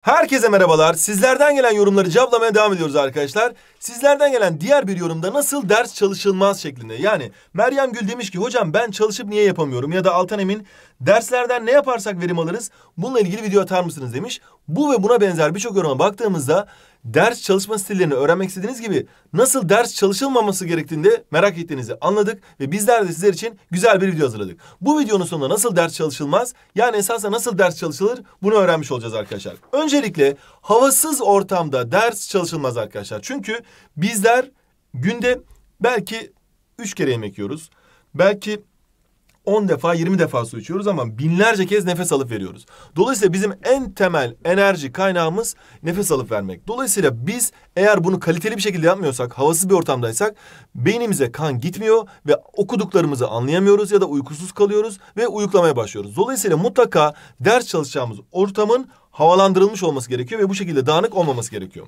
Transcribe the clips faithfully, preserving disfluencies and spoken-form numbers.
Herkese merhabalar. Sizlerden gelen yorumları cevaplamaya devam ediyoruz arkadaşlar. Sizlerden gelen diğer bir yorumda nasıl ders çalışılmaz şeklinde. Yani Meryem Gül demiş ki hocam ben çalışıp niye yapamıyorum? Ya da Altan Emin derslerden ne yaparsak verim alırız? Bununla ilgili video atar mısınız demiş. Bu ve buna benzer birçok yoruma baktığımızda ders çalışma stillerini öğrenmek istediğiniz gibi nasıl ders çalışılmaması gerektiğini de merak ettiğinizi anladık ve bizler de sizler için güzel bir video hazırladık. Bu videonun sonunda nasıl ders çalışılmaz, yani esasında nasıl ders çalışılır bunu öğrenmiş olacağız arkadaşlar. Öncelikle havasız ortamda ders çalışılmaz arkadaşlar. Çünkü bizler günde belki üç kere yemek yiyoruz, belki on defa, yirmi defa su içiyoruz ama binlerce kez nefes alıp veriyoruz. Dolayısıyla bizim en temel enerji kaynağımız nefes alıp vermek. Dolayısıyla biz eğer bunu kaliteli bir şekilde yapmıyorsak, havasız bir ortamdaysak beynimize kan gitmiyor ve okuduklarımızı anlayamıyoruz ya da uykusuz kalıyoruz ve uyuklamaya başlıyoruz. Dolayısıyla mutlaka ders çalışacağımız ortamın havalandırılmış olması gerekiyor ve bu şekilde dağınık olmaması gerekiyor.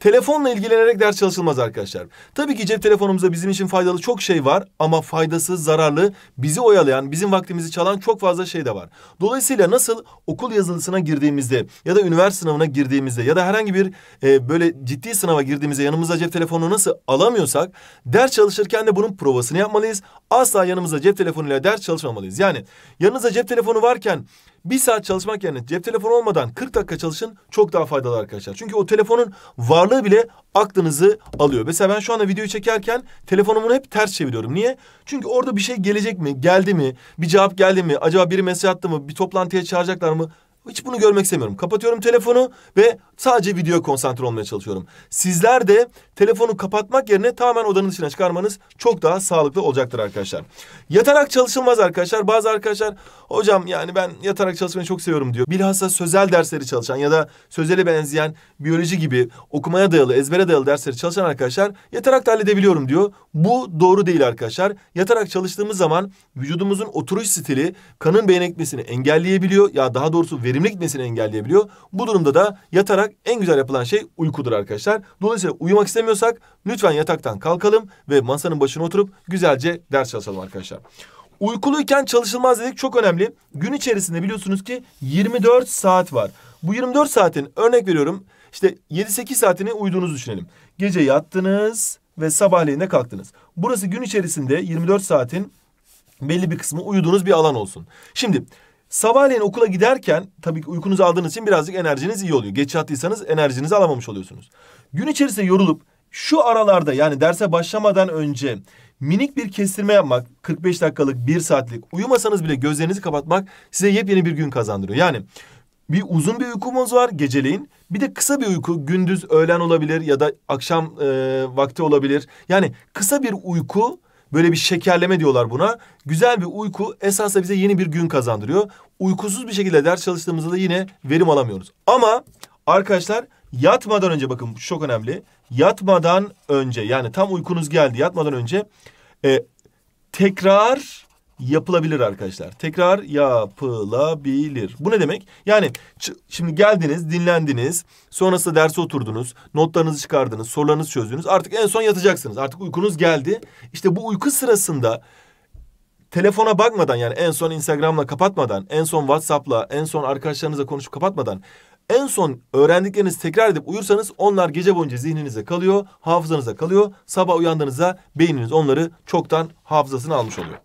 Telefonla ilgilenerek ders çalışılmaz arkadaşlar. Tabii ki cep telefonumuzda bizim için faydalı çok şey var ama faydasız, zararlı, bizi oyalayan, bizim vaktimizi çalan çok fazla şey de var. Dolayısıyla nasıl okul yazılısına girdiğimizde ya da üniversite sınavına girdiğimizde ya da herhangi bir e, böyle ciddi sınava girdiğimizde yanımıza cep telefonunu nasıl alamıyorsak ders çalışırken de bunun provasını yapmalıyız. Asla yanımıza cep telefonuyla ders çalışmamalıyız. Yani yanınıza cep telefonu varken bir saat çalışmak yerine cep telefonu olmadan kırk dakika çalışın, çok daha faydalı arkadaşlar. Çünkü o telefonun varlığı bile aklınızı alıyor. Mesela ben şu anda videoyu çekerken telefonumu hep ters çeviriyorum. Niye? Çünkü orada bir şey gelecek mi? Geldi mi? Bir cevap geldi mi? Acaba biri mesaj attı mı? Bir toplantıya çağıracaklar mı? Hiç bunu görmek istemiyorum. Kapatıyorum telefonu ve sadece videoya konsantre olmaya çalışıyorum. Sizler de telefonu kapatmak yerine tamamen odanın dışına çıkarmanız çok daha sağlıklı olacaktır arkadaşlar. Yatarak çalışılmaz arkadaşlar. Bazı arkadaşlar hocam yani ben yatarak çalışmayı çok seviyorum diyor. Bilhassa sözel dersleri çalışan ya da sözele benzeyen biyoloji gibi okumaya dayalı, ezbere dayalı dersleri çalışan arkadaşlar yatarak da halledebiliyorum diyor. Bu doğru değil arkadaşlar. Yatarak çalıştığımız zaman vücudumuzun oturuş stili kanın beyne gitmesini engelleyebiliyor. Ya daha doğrusu verimli gitmesini engelleyebiliyor. Bu durumda da yatarak en güzel yapılan şey uykudur arkadaşlar. Dolayısıyla uyumak istemiyorsak lütfen yataktan kalkalım ve masanın başına oturup güzelce ders çalışalım arkadaşlar. Uykuluyken çalışılmaz dedik, çok önemli. Gün içerisinde biliyorsunuz ki yirmi dört saat var. Bu yirmi dört saatin örnek veriyorum işte yedi sekiz saatini uyuduğunuzu düşünelim. Gece yattınız ve sabahleyin de kalktınız. Burası gün içerisinde yirmi dört saatin belli bir kısmı uyuduğunuz bir alan olsun. Şimdi sabahleyin okula giderken tabii ki uykunuzu aldığınız için birazcık enerjiniz iyi oluyor. Geç yattıysanız enerjinizi alamamış oluyorsunuz. Gün içerisinde yorulup şu aralarda, yani derse başlamadan önce minik bir kestirme yapmak, kırk beş dakikalık, bir saatlik, uyumasanız bile gözlerinizi kapatmak size yepyeni bir gün kazandırıyor. Yani bir uzun bir uykumuz var geceleyin. Bir de kısa bir uyku, gündüz, öğlen olabilir ya da akşam e, vakti olabilir. Yani kısa bir uyku, böyle bir şekerleme diyorlar buna. Güzel bir uyku esasında bize yeni bir gün kazandırıyor. Uykusuz bir şekilde ders çalıştığımızda da yine verim alamıyoruz. Ama arkadaşlar yatmadan önce, bakın bu çok önemli. Yatmadan önce, yani tam uykunuz geldi yatmadan önce e, tekrar yapılabilir arkadaşlar. Tekrar yapılabilir. Bu ne demek? Yani şimdi geldiniz, dinlendiniz. Sonrasında derse oturdunuz. Notlarınızı çıkardınız. Sorularınızı çözdünüz. Artık en son yatacaksınız. Artık uykunuz geldi. İşte bu uyku sırasında telefona bakmadan, yani en son Instagram'la kapatmadan, en son WhatsApp'la, en son arkadaşlarınızla konuşup kapatmadan, en son öğrendiklerinizi tekrar edip uyursanız onlar gece boyunca zihninizde kalıyor, hafızanızda kalıyor. Sabah uyandığınızda beyniniz onları çoktan hafızasına almış oluyor.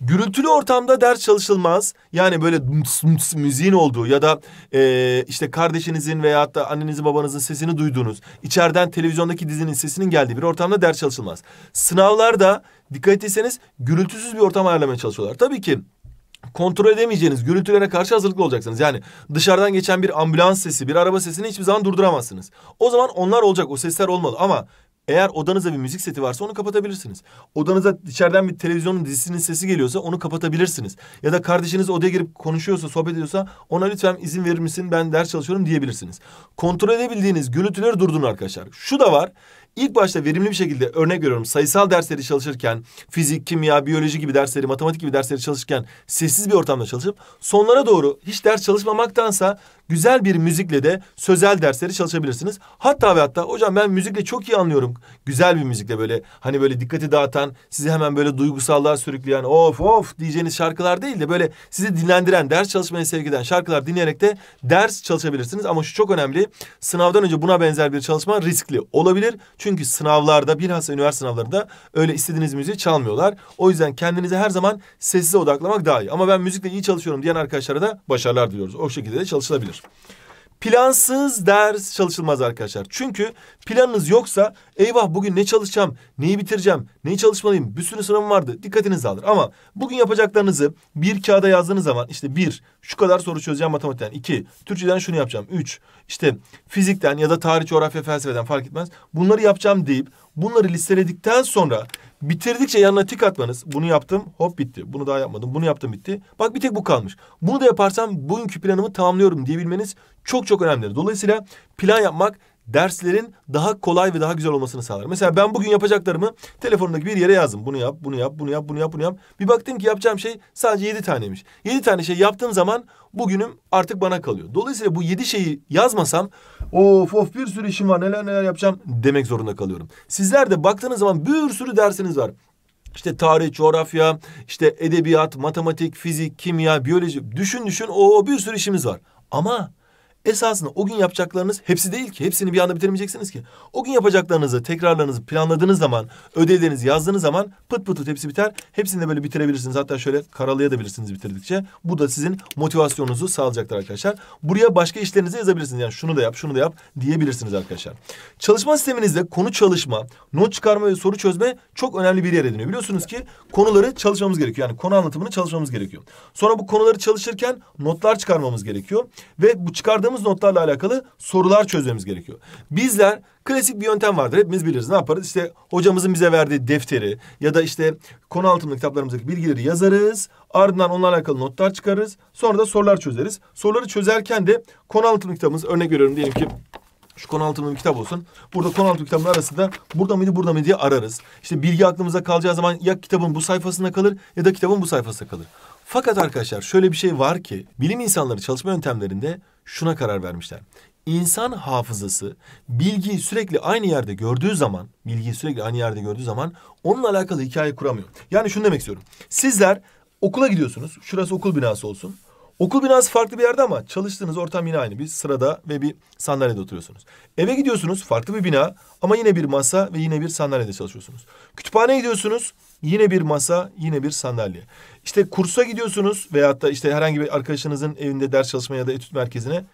Gürültülü ortamda ders çalışılmaz. Yani böyle ms ms müziğin olduğu ya da e, işte kardeşinizin veyahut da annenizin babanızın sesini duyduğunuz, içeriden televizyondaki dizinin sesinin geldiği bir ortamda ders çalışılmaz. Sınavlarda dikkat etseniz gürültüsüz bir ortam ayarlamaya çalışıyorlar. Tabii ki kontrol edemeyeceğiniz gürültülere karşı hazırlıklı olacaksınız. Yani dışarıdan geçen bir ambulans sesi, bir araba sesini hiçbir zaman durduramazsınız. O zaman onlar olacak, o sesler olmalı ama eğer odanızda bir müzik seti varsa onu kapatabilirsiniz. Odanıza içeriden bir televizyonun dizisinin sesi geliyorsa onu kapatabilirsiniz. Ya da kardeşiniz odaya girip konuşuyorsa, sohbet ediyorsa ona lütfen izin verir misin, ben ders çalışıyorum diyebilirsiniz. Kontrol edebildiğiniz gürültüleri durdurun arkadaşlar. Şu da var. İlk başta verimli bir şekilde, örnek veriyorum, sayısal dersleri çalışırken, fizik, kimya, biyoloji gibi dersleri, matematik gibi dersleri çalışırken sessiz bir ortamda çalışıp sonlara doğru hiç ders çalışmamaktansa güzel bir müzikle de sözel dersleri çalışabilirsiniz. Hatta ve hatta hocam ben müzikle çok iyi anlıyorum. Güzel bir müzikle böyle hani böyle dikkati dağıtan, sizi hemen böyle duygusallığa sürükleyen, of of diyeceğiniz şarkılar değil de böyle sizi dinlendiren, ders çalışmayı sevk eden şarkılar dinleyerek de ders çalışabilirsiniz. Ama şu çok önemli. Sınavdan önce buna benzer bir çalışma riskli olabilir. Çünkü sınavlarda, bilhassa üniversite sınavlarında öyle istediğiniz müziği çalmıyorlar. O yüzden kendinize her zaman sessize odaklamak daha iyi. Ama ben müzikle iyi çalışıyorum diyen arkadaşlara da başarılar diliyoruz. O şekilde de çalışılabilir. Plansız ders çalışılmaz arkadaşlar. Çünkü planınız yoksa eyvah bugün ne çalışacağım, neyi bitireceğim, neyi çalışmalıyım, bir sürü sınavım vardı. Dikkatiniz dağılır. Ama bugün yapacaklarınızı bir kağıda yazdığınız zaman işte bir, şu kadar soru çözeceğim matematikten. İki, Türkçeden şunu yapacağım. Üç, işte fizikten ya da tarih, coğrafya, felsefeden fark etmez. Bunları yapacağım deyip bunları listeledikten sonra bitirdikçe yanına tik atmanız. Bunu yaptım, hop bitti. Bunu daha yapmadım, bunu yaptım, bitti. Bak bir tek bu kalmış. Bunu da yaparsam bugünkü planımı tamamlıyorum diyebilmeniz çok çok önemlidir. Dolayısıyla plan yapmak derslerin daha kolay ve daha güzel olmasını sağlar. Mesela ben bugün yapacaklarımı telefonumdaki bir yere yazdım. Bunu yap, bunu yap, bunu yap, bunu yap, bunu yap. Bir baktım ki yapacağım şey sadece yedi taneymiş. Yedi tane şey yaptığım zaman bugünüm artık bana kalıyor. Dolayısıyla bu yedi şeyi yazmasam of of bir sürü işim var, neler neler yapacağım demek zorunda kalıyorum. Sizler de baktığınız zaman bir sürü dersiniz var. İşte tarih, coğrafya, işte edebiyat, matematik, fizik, kimya, biyoloji. Düşün düşün o bir sürü işimiz var. Ama esasında o gün yapacaklarınız hepsi değil ki. Hepsini bir anda bitirmeyeceksiniz ki. O gün yapacaklarınızı, tekrarlarınızı planladığınız zaman, ödevlerinizi yazdığınız zaman pıt pıt pıt hepsi biter. Hepsini de böyle bitirebilirsiniz. Hatta şöyle karalayabilirsiniz bitirdikçe. Bu da sizin motivasyonunuzu sağlayacaktır arkadaşlar. Buraya başka işlerinizi yazabilirsiniz. Yani şunu da yap, şunu da yap diyebilirsiniz arkadaşlar. Çalışma sisteminizde konu çalışma, not çıkarma ve soru çözme çok önemli bir yer ediniyor. Biliyorsunuz ki konuları çalışmamız gerekiyor. Yani konu anlatımını çalışmamız gerekiyor. Sonra bu konuları çalışırken notlar çıkarmamız gerekiyor. Ve bu çıkardığımız notlarla alakalı sorular çözmemiz gerekiyor. Bizler klasik bir yöntem vardır. Hepimiz biliriz. Ne yaparız? İşte hocamızın bize verdiği defteri ya da işte konu altında kitaplarımızdaki bilgileri yazarız. Ardından onlarla alakalı notlar çıkarırız. Sonra da sorular çözeriz. Soruları çözerken de konu altında kitabımız, örnek veriyorum diyelim ki şu konu altında bir kitap olsun. Burada konu altında kitabın arasında burada mıydı burada mıydı diye ararız. İşte bilgi aklımıza kalacağı zaman ya kitabın bu sayfasında kalır ya da kitabın bu sayfasında kalır. Fakat arkadaşlar şöyle bir şey var ki bilim insanları çalışma yöntemlerinde şuna karar vermişler. İnsan hafızası bilgiyi sürekli aynı yerde gördüğü zaman, bilgiyi sürekli aynı yerde gördüğü zaman onunla alakalı hikaye kuramıyor. Yani şunu demek istiyorum. Sizler okula gidiyorsunuz. Şurası okul binası olsun. Okul binası farklı bir yerde ama çalıştığınız ortam yine aynı. Bir sırada ve bir sandalyede oturuyorsunuz. Eve gidiyorsunuz, farklı bir bina ama yine bir masa ve yine bir sandalyede çalışıyorsunuz. Kütüphaneye gidiyorsunuz, yine bir masa, yine bir sandalye. İşte kursa gidiyorsunuz veyahut da işte herhangi bir arkadaşınızın evinde ders çalışma ya da etüt merkezine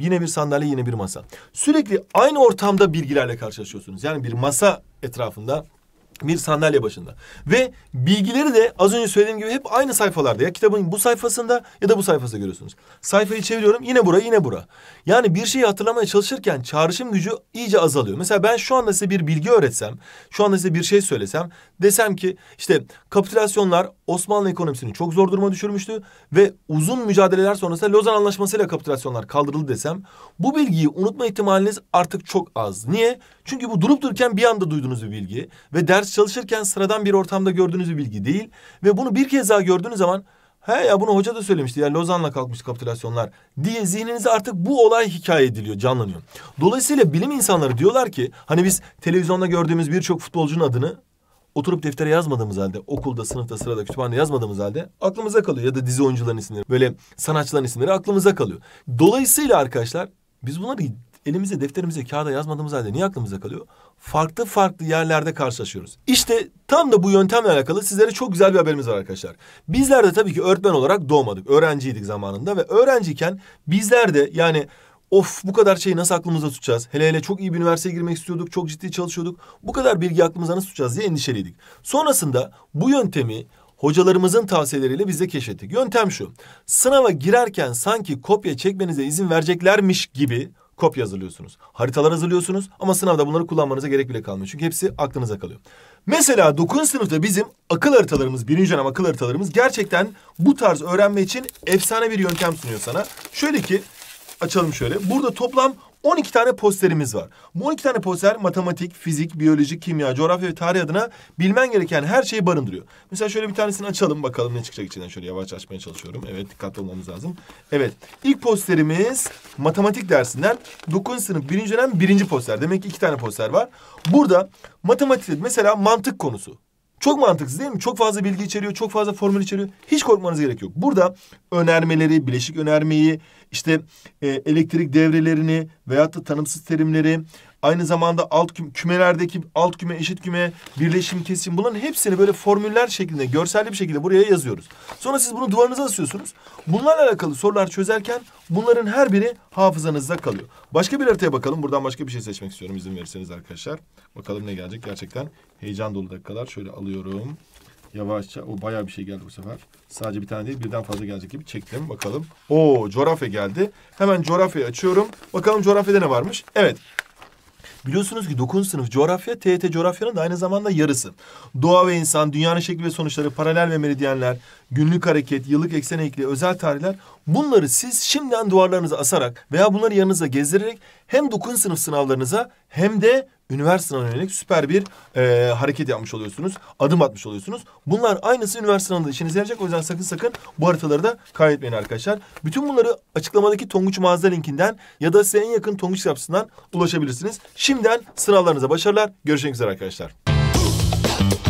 yine bir sandalye, yine bir masa. Sürekli aynı ortamda bilgilerle karşılaşıyorsunuz. Yani bir masa etrafında, bir sandalye başında. Ve bilgileri de az önce söylediğim gibi hep aynı sayfalarda. Ya kitabın bu sayfasında ya da bu sayfasında görüyorsunuz. Sayfayı çeviriyorum yine bura yine bura. Yani bir şeyi hatırlamaya çalışırken çağrışım gücü iyice azalıyor. Mesela ben şu anda size bir bilgi öğretsem, şu anda size bir şey söylesem, desem ki işte kapitülasyonlar Osmanlı ekonomisini çok zor duruma düşürmüştü ve uzun mücadeleler sonrasında Lozan Antlaşması ile kapitülasyonlar kaldırıldı desem, bu bilgiyi unutma ihtimaliniz artık çok az. Niye? Çünkü bu durup dururken bir anda duyduğunuz bir bilgi ve ders çalışırken sıradan bir ortamda gördüğünüz bir bilgi değil ve bunu bir kez daha gördüğünüz zaman he ya bunu hoca da söylemişti ya Lozan'la kalkmış kapitülasyonlar diye zihninize artık bu olay hikaye ediliyor, canlanıyor. Dolayısıyla bilim insanları diyorlar ki hani biz televizyonda gördüğümüz birçok futbolcunun adını oturup deftere yazmadığımız halde, okulda, sınıfta, sırada, kütüphanede yazmadığımız halde aklımıza kalıyor. Ya da dizi oyuncuların isimleri, böyle sanatçıların isimleri aklımıza kalıyor. Dolayısıyla arkadaşlar biz bunları elimize, defterimize, kağıda yazmadığımız halde niye aklımıza kalıyor? Farklı farklı yerlerde karşılaşıyoruz. İşte tam da bu yöntemle alakalı sizlere çok güzel bir haberimiz var arkadaşlar. Bizler de tabii ki öğretmen olarak doğmadık. Öğrenciydik zamanında ve öğrenciyken bizler de yani of bu kadar şeyi nasıl aklımızda tutacağız? Hele hele çok iyi bir üniversiteye girmek istiyorduk, çok ciddi çalışıyorduk. Bu kadar bilgi aklımıza nasıl tutacağız diye endişeliydik. Sonrasında bu yöntemi hocalarımızın tavsiyeleriyle biz de keşfettik. Yöntem şu, sınava girerken sanki kopya çekmenize izin vereceklermiş gibi kopya hazırlıyorsunuz. Haritalar hazırlıyorsunuz ama sınavda bunları kullanmanıza gerek bile kalmıyor. Çünkü hepsi aklınıza kalıyor. Mesela dokuzuncu sınıfta bizim akıl haritalarımız, birinci dönem akıl haritalarımız gerçekten bu tarz öğrenme için efsane bir yöntem sunuyor sana. Şöyle ki açalım şöyle. Burada toplam on iki tane posterimiz var. Bu on iki tane poster matematik, fizik, biyoloji, kimya, coğrafya ve tarih adına bilmen gereken her şeyi barındırıyor. Mesela şöyle bir tanesini açalım bakalım ne çıkacak içinden. Şöyle yavaş açmaya çalışıyorum. Evet, dikkatli olmamız lazım. Evet, ilk posterimiz matematik dersinden dokuzuncu sınıf birinci dönem birinci poster. Demek ki iki tane poster var. Burada matematikte mesela mantık konusu. Çok mantıksız değil mi? Çok fazla bilgi içeriyor, çok fazla formül içeriyor. Hiç korkmanız gerek yok. Burada önermeleri, bileşik önermeyi, işte e, elektrik devrelerini veyahut da tanımsız terimleri, aynı zamanda alt küm kümelerdeki alt küme, eşit küme, birleşim, kesim, bunların hepsini böyle formüller şeklinde, görselli bir şekilde buraya yazıyoruz. Sonra siz bunu duvarınıza asıyorsunuz. Bunlarla alakalı sorular çözerken bunların her biri hafızanızda kalıyor. Başka bir haritaya bakalım. Buradan başka bir şey seçmek istiyorum izin verirseniz arkadaşlar. Bakalım ne gelecek. Gerçekten heyecan dolu dakikalar. Şöyle alıyorum. Yavaşça. O bayağı bir şey geldi bu sefer. Sadece bir tane değil, birden fazla gelecek gibi çektim. Bakalım. Oo, coğrafya geldi. Hemen coğrafyayı açıyorum. Bakalım coğrafyada ne varmış? Evet. Biliyorsunuz ki dokuzuncu sınıf coğrafya, T Y T coğrafyanın da aynı zamanda yarısı. Doğa ve insan, dünyanın şekli ve sonuçları, paralel ve meridyenler, günlük hareket, yıllık eksen eğikliği, özel tarihler. Bunları siz şimdiden duvarlarınıza asarak veya bunları yanınıza gezdirerek hem dokuzuncu sınıf sınavlarınıza hem de üniversite sınavına yönelik süper bir e, hareket yapmış oluyorsunuz. Adım atmış oluyorsunuz. Bunlar aynısı üniversite sınavında işinize yarayacak. O yüzden sakın sakın bu haritaları da kaybetmeyin arkadaşlar. Bütün bunları açıklamadaki Tonguç mağaza linkinden ya da size en yakın Tonguç kapısından ulaşabilirsiniz. Şimdiden sınavlarınıza başarılar. Görüşmek üzere arkadaşlar.